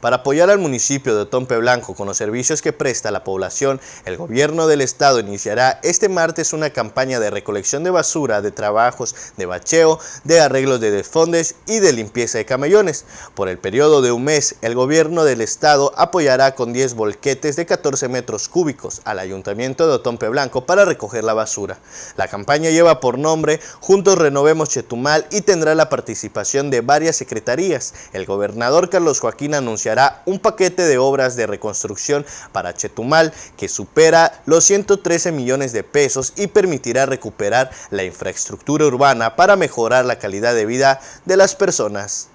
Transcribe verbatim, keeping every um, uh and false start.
Para apoyar al municipio de Othón P. Blanco con los servicios que presta a la población, el gobierno del estado iniciará este martes una campaña de recolección de basura, de trabajos de bacheo, de arreglos de desfondes y de limpieza de camellones. Por el periodo de un mes, el gobierno del estado apoyará con diez volquetes de catorce metros cúbicos al Ayuntamiento de Othón P. Blanco para recoger la basura. La campaña lleva por nombre Juntos Renovemos Chetumal y tendrá la participación de varias secretarías. El gobernador Carlos Joaquín anunciará un paquete de obras de reconstrucción para Chetumal que supera los ciento trece millones de pesos y permitirá recuperar la infraestructura urbana para mejorar la calidad de vida de las personas.